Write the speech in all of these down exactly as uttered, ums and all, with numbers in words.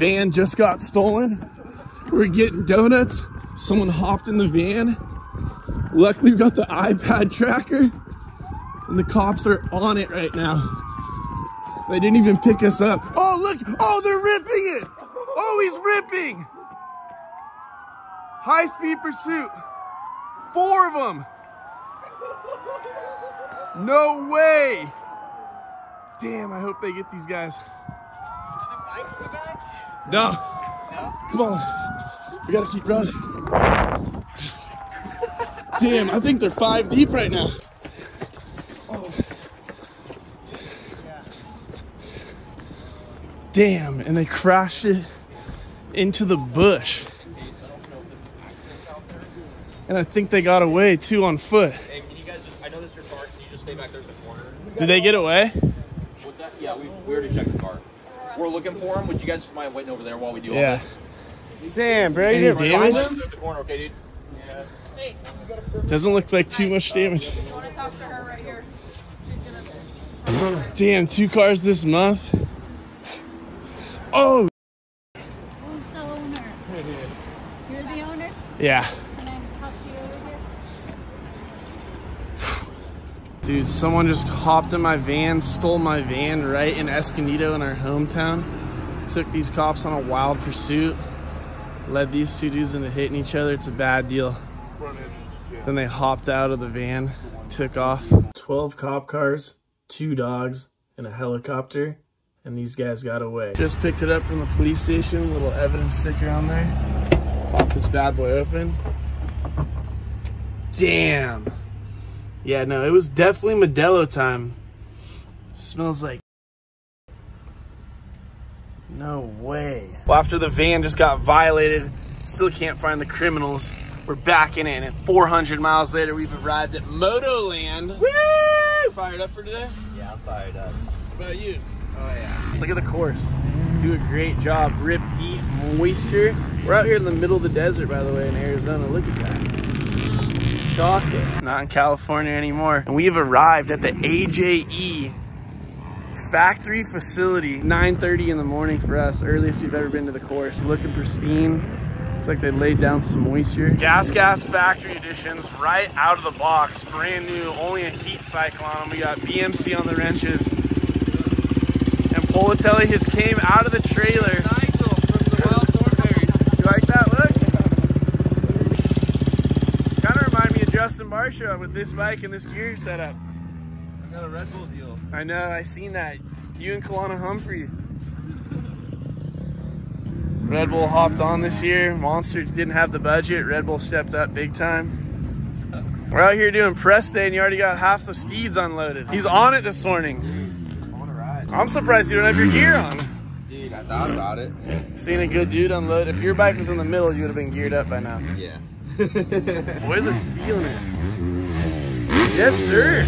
Van just got stolen. We're getting donuts. Someone hopped in the van. Luckily, we got the iPad tracker, and the cops are on it right now. They didn't even pick us up. Oh, look! Oh, they're ripping it! Oh, he's ripping! High-speed pursuit. Four of them! No way! Damn, I hope they get these guys. Are there bikes in the back? No. No? Come on. We gotta keep running. Damn, I think they're five deep right now. Oh. Yeah. Damn, and they crashed it into the bush. And I think they got away too on foot. Hey, can you guys just, I know this is your car, can you just stay back there in the corner? Did they get away? What's that? Yeah, we, we already checked the car. We're looking for him. Would you guys just mind waiting over there while we do yeah. all this? Damn, bro, you didn't find him? The corner, okay, dude? Yeah. Hey. Doesn't look like too much damage. I want to talk to her right here. She's gonna... Damn, two cars this month. Oh! Who's the owner? You're the owner? Yeah. Dude, someone just hopped in my van, stole my van right in Escondido in our hometown. Took these cops on a wild pursuit. Led these two dudes into hitting each other. It's a bad deal. Then they hopped out of the van, took off. twelve cop cars, two dogs, and a helicopter. And these guys got away. Just picked it up from the police station. Little evidence sticker on there. Pop this bad boy open. Damn. Yeah, no, it was definitely Modelo time. Smells like... No way. Well, after the van just got violated, still can't find the criminals. We're back in it, and four hundred miles later, we've arrived at Motoland. Woo! Fired up for today? Yeah, I'm fired up. What about you? Oh, yeah. Look at the course. Do a great job. Rip deep, moisture. We're out here in the middle of the desert, by the way, in Arizona. Look at that. Shocking. Not in California anymore. And we have arrived at the A J E factory facility. nine thirty in the morning for us, earliest we've ever been to the course. Looking pristine. It's like they laid down some moisture. Gas Gas factory editions right out of the box. Brand new, only a heat cycle on them. We got B M C on the wrenches. And Politelli just came out of the trailer. Nigel from the Wild Thornberries. You like that look? Justin Barstow with this bike and this gear setup. I got a Red Bull deal. I know, I seen that. You and Kalana Humphrey. Red Bull hopped on this year. Monster didn't have the budget. Red Bull stepped up big time. We're out here doing press day and you already got half the skis unloaded. He's on it this morning. Dude, I want to ride. I'm surprised you don't have your gear on. Dude, I thought about it. Seeing a good dude unload. If your bike was in the middle, you would have been geared up by now. Yeah. Boys are feeling it. Yes, sir.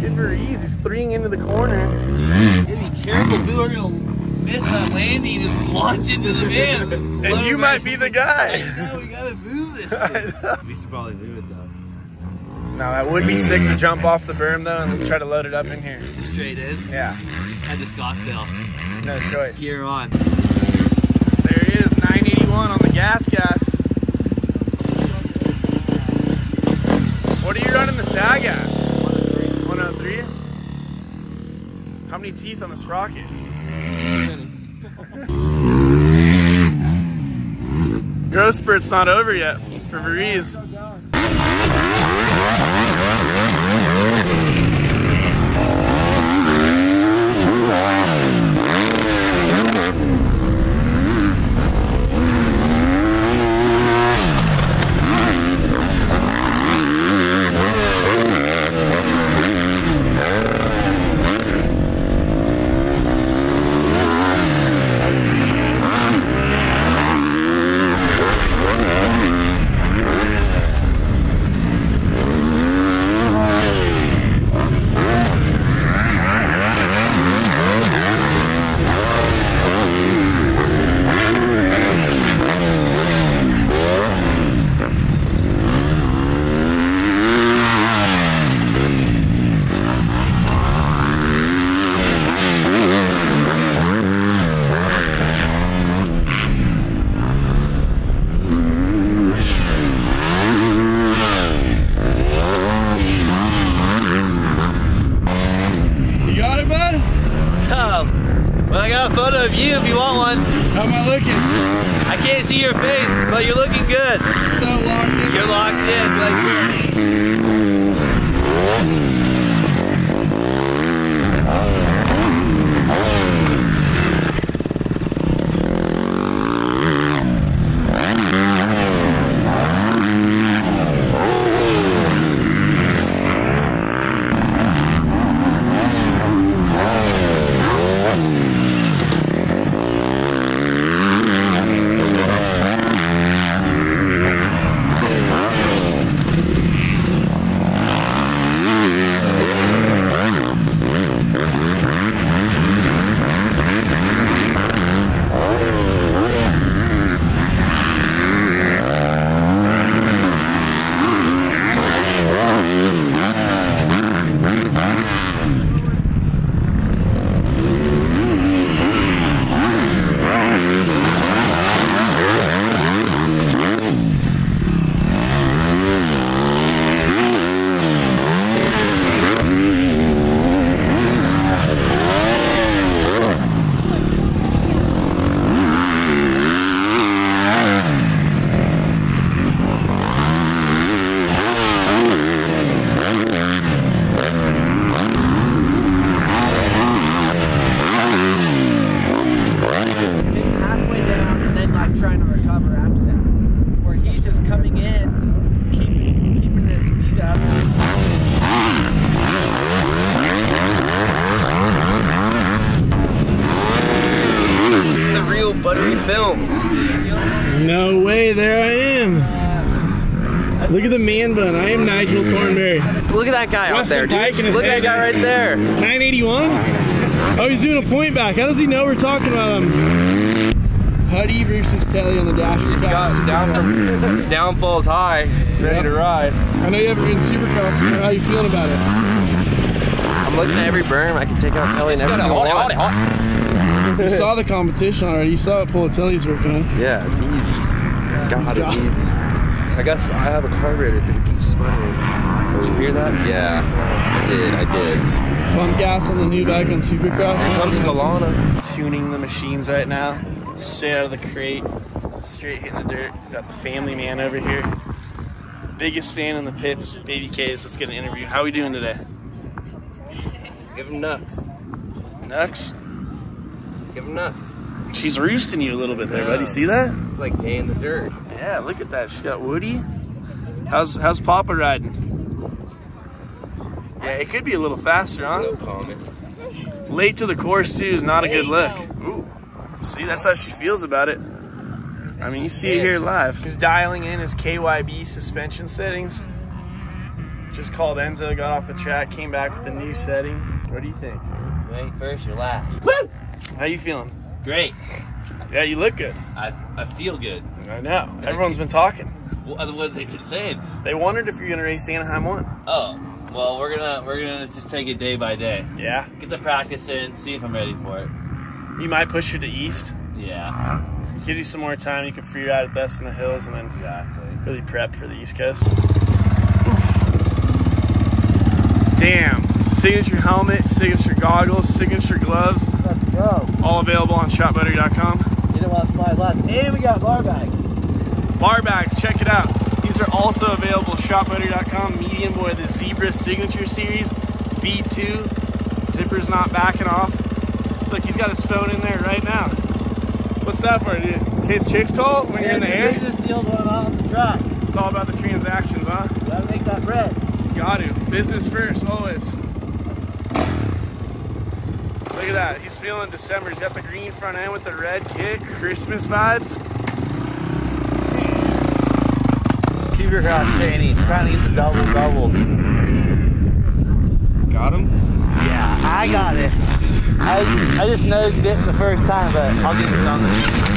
Denver Ease is threeing into the corner. Be careful, people are gonna miss that landing and launch into the van. And Blow you might be the guy. No, we gotta move this thing. We should probably move it though. Now that would be sick to jump off the berm though and try to load it up in here. Straight in? Yeah. At the stock sale. No choice. Gear on. There it is, nine eighty-one on the Gas Gas. What are you running the sag at? one oh three. one oh three? How many teeth on this rocket? Growth spurt's not over yet for Varese. How am I looking? I can't see your face, but you're looking good. So locked in. You're locked in. Look at the man bun. I am Nigel Thornberry. Look at that guy out there, dude. Look at that guy right there. nine eighty-one? Oh, he's doing a point back. How does he know we're talking about him? Huddy versus Tilley on the dashboard. He's got down, down falls high. He's ready to ride. I know you haven't been Supercross. So how are you feeling about it? I'm looking at every berm. I can take out Tilley and everything. You saw the competition already. You saw what Politelli's working on. Yeah, it's easy. God, it's easy. I guess I have a carburetor because it keeps sputtering. Did you hear that? Yeah, I did, I did. Pump gas on the new bike on Supercross. Here comes Kalana. Tuning the machines right now. Straight out of the crate. Straight hitting the dirt. Got the family man over here. Biggest fan in the pits, Baby K's. Let's get an interview. How are we doing today? Give him nuts. Nuts? Give him nuts. She's roosting you a little bit there, yeah. Buddy. See that? It's like hay in the dirt. Yeah, look at that. She got Woody. How's how's Papa riding? Yeah, it could be a little faster, huh? No comment. Late to the course too is not a good look. Ooh, see, that's how she feels about it. I mean, you see it here live. He's dialing in his K Y B suspension settings. Just called Enzo, got off the track, came back with a new setting. What do you think? Wait, first or last? Woo! How you feeling? Great. Yeah, you look good. I, I feel good. I know. Everyone's been talking. What, what have they been saying? They wondered if you're gonna race Anaheim one. Oh, well, we're gonna we're gonna just take it day by day. Yeah. Get the practice in, see if I'm ready for it. You might push her to East. Yeah. Gives you some more time. You can free ride at best in the hills, and then exactly. Really prep for the East Coast. Oof. Damn. Signature helmet, signature goggles, signature gloves. Let's go. All available on shop buttery dot com. And we got bar bags. Bar bags, check it out. These are also available at shop buttery dot com. Medium boy, the Zebra Signature Series, V two. Zipper's not backing off. Look, he's got his phone in there right now. What's that for, dude? In case chicks call when yeah, you're in the air? Just deals when I'm out on the track. It's all about the transactions, huh? You gotta make that bread. Got to. Business first, always. Look at that, he's feeling December. He's got the green front end with the red kick, Christmas vibes. Supercross training, trying to get the double doubles. Got him? Yeah, I got it. I, I just nosed it the first time, but I'll get this on there.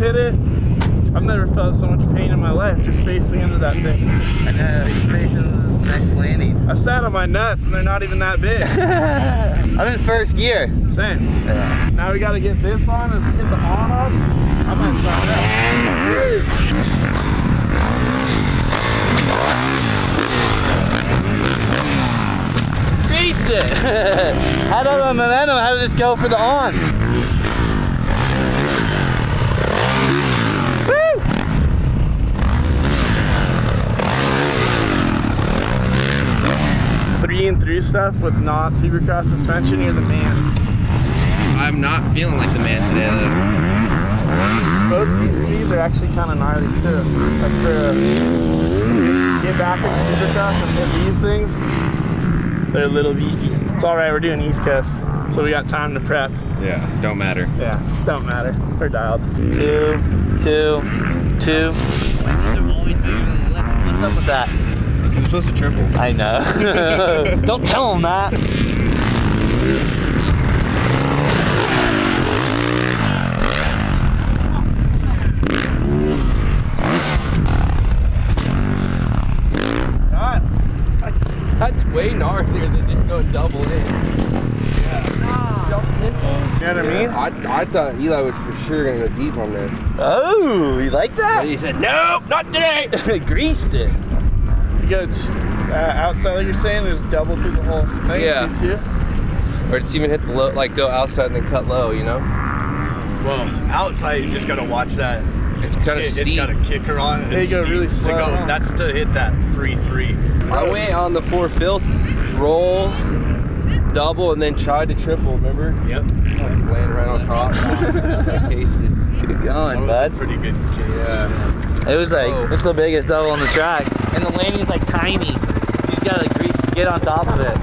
hit it, I've never felt so much pain in my life just facing into that thing. I know, you're facing the next landing. I sat on my nuts and they're not even that big. I'm in first gear. Same. Yeah. Now we gotta get this on, and if we get the on off, I might sign up. Faced it! How did my momentum, how did this go for the on? Woo! Three and three stuff with not Supercross suspension, you're the man. I'm not feeling like the man today though. Both these threes are actually kind of gnarly too. Like for, so just get back into Supercross and hit these things. They're a little beefy. It's all right, we're doing East Coast, so we got time to prep. Yeah, don't matter. Yeah, don't matter. We're dialed. Two, two, two. What's up with that? Because I'm supposed to triple. I know. Don't tell them that. That's way gnarlier than just going double in. Yeah. Nah. Double in. You know what yeah. I mean? I, I thought Eli was for sure gonna go deep on this. Oh, you like that? And he said, nope, not today. Greased it. You go uh, outside, like you're saying, just double through the whole thing. Yeah. Two, two. Or just even hit the low, like go outside and then cut low, you know? Well, outside, you just gotta watch that. It's kind of steep. It's got a kicker on it. It's go steep really slow. To go. Huh? That's to hit that three three. I went on the four fifth, roll, double, and then tried to triple, remember? Yep. Like laying right on top. Good going, bud. Pretty good case. Yeah. It was like, oh. It's the biggest double on the track. And the landing's like tiny. You just gotta like, get on top of it.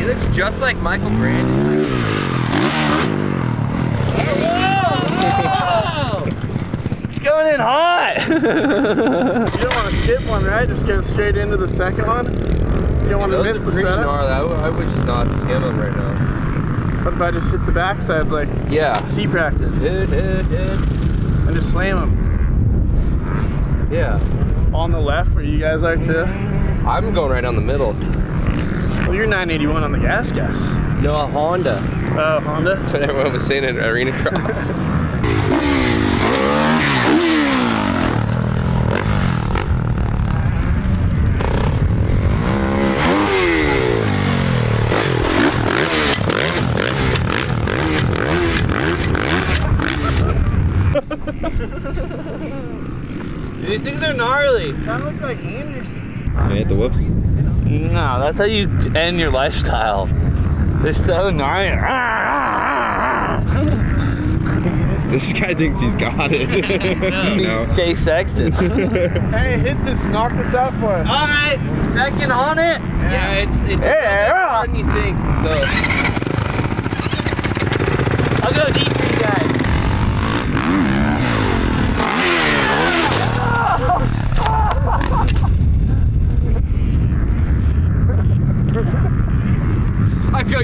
He looks just like Michael Brandon. Whoa! Whoa! It's going in hot! You don't want to skip one, right? Just go straight into the second one? You don't want to miss the setup? I would, I would just not skim them right now. What if I just hit the backsides like yeah. Sea practice? Hit, hit, hit. And just slam them. Yeah. On the left where you guys are too? I'm going right down the middle. Well, you're nine eighty-one on the Gas Gas. No, a Honda. Oh, Honda? That's what everyone was saying at ArenaCross. These things are gnarly. Kind of look like Anderson. Can I hit the whoops? No, that's how you end your lifestyle. They're so gnarly. This guy thinks he's got it. No. He's no. Jay Sexton. Hey, hit this, knock this out for us. All right, second on it. Yeah, yeah it's, it's yeah. harder than you think. Though. I'll go deep for you guys.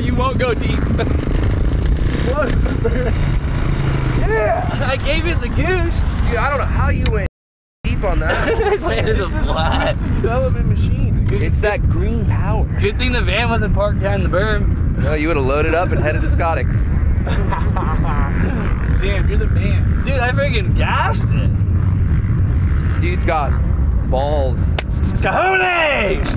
You won't go deep. Close the bird. Yeah! I gave it the goose. Dude, I don't know how you went deep on that. Landed this is flat. A twisted development machine. Good, it's good. That green power. Good thing the van wasn't parked down the berm. No, you would have loaded up and headed to Scottick's. Damn, you're the man. Dude, I freaking gassed it. This dude's got balls. Cajones!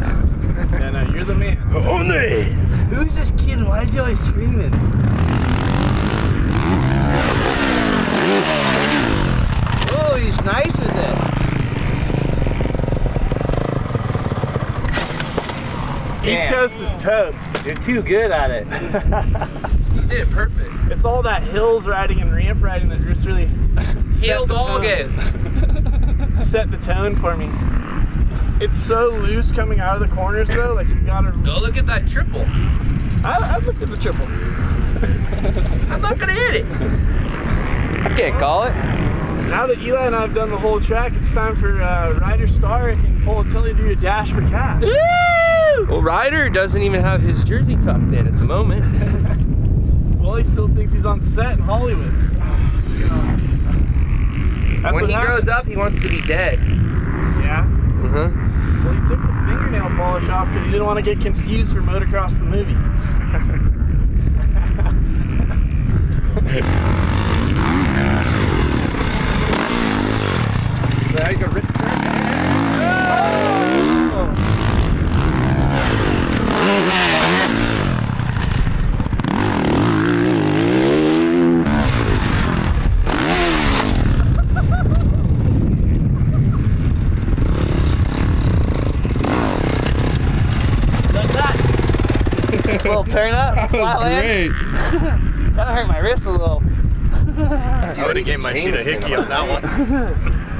Yeah, no, you're the man. Oh, nice. Who's this kid and why is he always screaming? Oh, he's nice with it. East Coast is toast. You're too good at it. You did it perfect. It's all that hills riding and ramp riding that just really set the tone. Set the tone for me. It's so loose coming out of the corners though, like you gotta... Go look at that triple. I, I looked at the triple. I'm not gonna hit it. I can't call it. Now that Eli and I have done the whole track, it's time for uh, Ryder Star and Politelli to do your dash for cat. Woo! Well, Ryder doesn't even have his jersey tucked in at the moment. Well, he still thinks he's on set in Hollywood. Oh, God. That's when he happens. Grows up, he wants to be dead. Yeah? Uh-huh. Well, he took the fingernail polish off because he didn't want to get confused for Motocross the movie. There you go, Rick. Turn up, that flat was great. That hurt my wrist a little. Dude, I would have gave my seat a hickey on that one.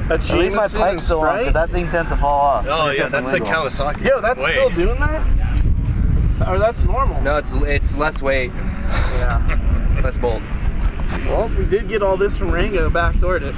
At least my pike's still on, because that thing tends to fall off. Oh yeah, that's like Kawasaki. Yo, that's still doing that? Or that's normal? No, it's it's less weight. Yeah. Less bolts. Well, we did get all this from Rango, backdoored it.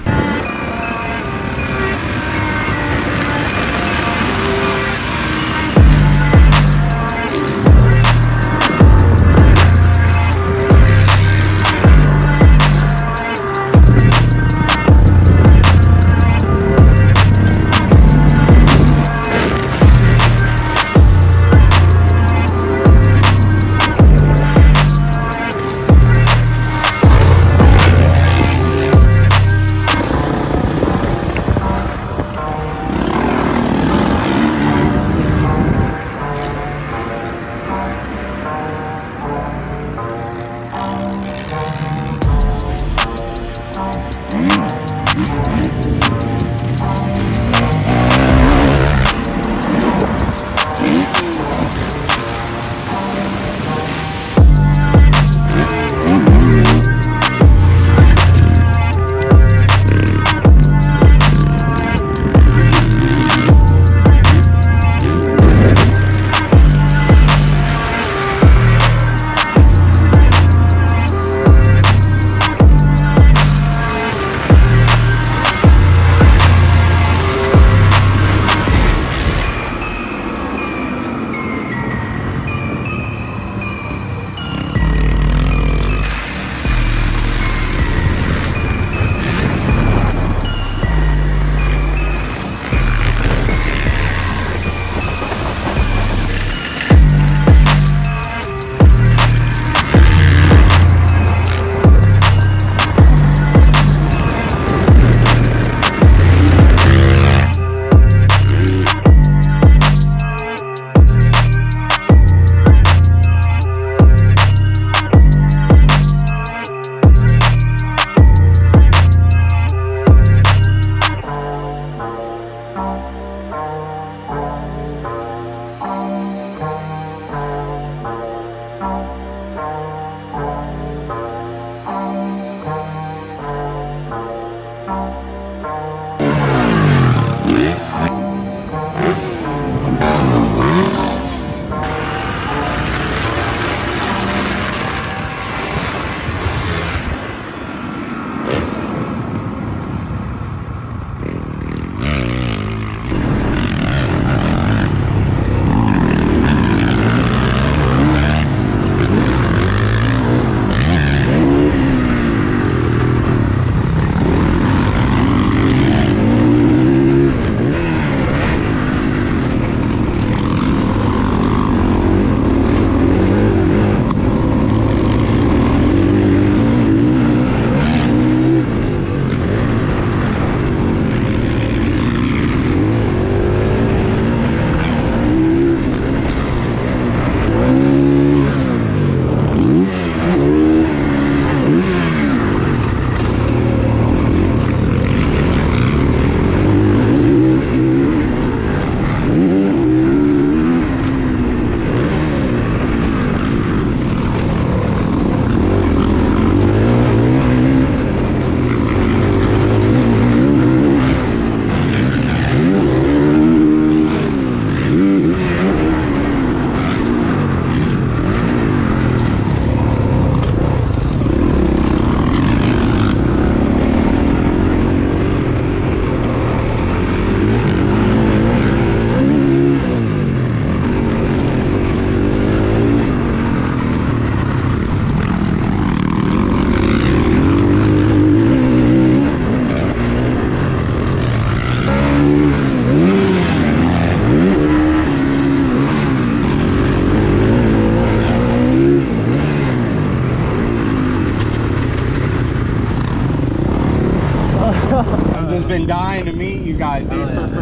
been dying to meet you guys, dude, oh, yeah, for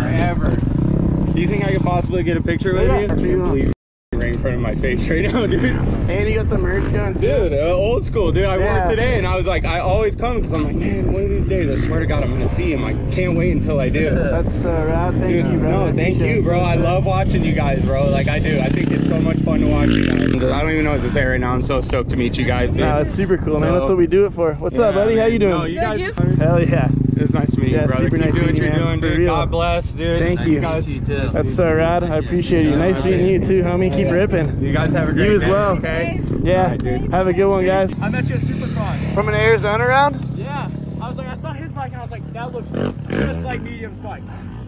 forever. Do you think I could possibly get a picture with yeah, you? I can't you believe you're right in front of my face right now, dude. And you got the merch going too. Dude, uh, old school, dude. I yeah. wore it today and I was like, I always come because I'm like, man, one of these days, I swear to God, I'm going to see him. I can't wait until I do. That's so rad. Thank dude, you, bro. No, thank you, bro. I love watching you guys, bro. Like, I do. I think it's so much fun to watch you guys. I don't even know what to say right now. I'm so stoked to meet you guys, dude. Nah, that's super cool, so, man. That's what we do it for. What's yeah, up, buddy? Man. How you doing? No, you guys you? Hell yeah. It was nice to meet yeah, you, brother. Keep nice doing what you're doing, dude. Real. God bless, dude. Thank nice you. Guys. you too. That's so rad. I appreciate yeah, you. Nice meeting you too, homie. Keep ripping. You guys have a great day. You as well. Okay. Yeah. Right, dude. Have a good one, guys. I met you at Supercross. From an Arizona round? Yeah. I was like, I saw his bike and I was like, that looks just like Medium's bike.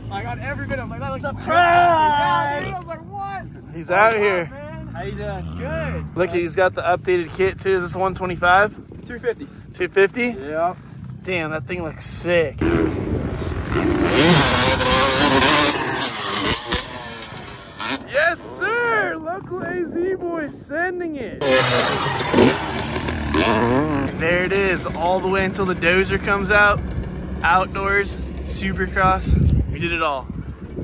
I got every bit of my. That looks surprise! Right. I was like, what? He's out of here. Man. How you doing? Good. Look, he's got the updated kit too. Is this one twenty-five? two fifty. two fifty? Yeah. Damn, that thing looks sick. Yes, sir! Local A Z boy sending it. And there it is, all the way until the dozer comes out. Outdoors, Supercross, we did it all.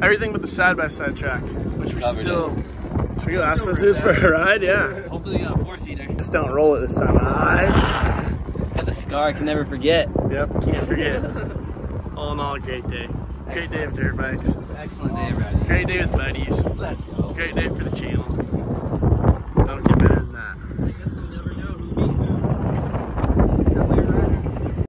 Everything but the side-by-side track, which we're still, which we asked us is for a ride, yeah. Hopefully you got a four-seater. Just don't roll it this time. I... The scar I can never forget. Yep, can't forget. All in all, a great day. Great Excellent. day of dirt bikes. Excellent day of riding. Great day with buddies. Let's go. Great day for the channel.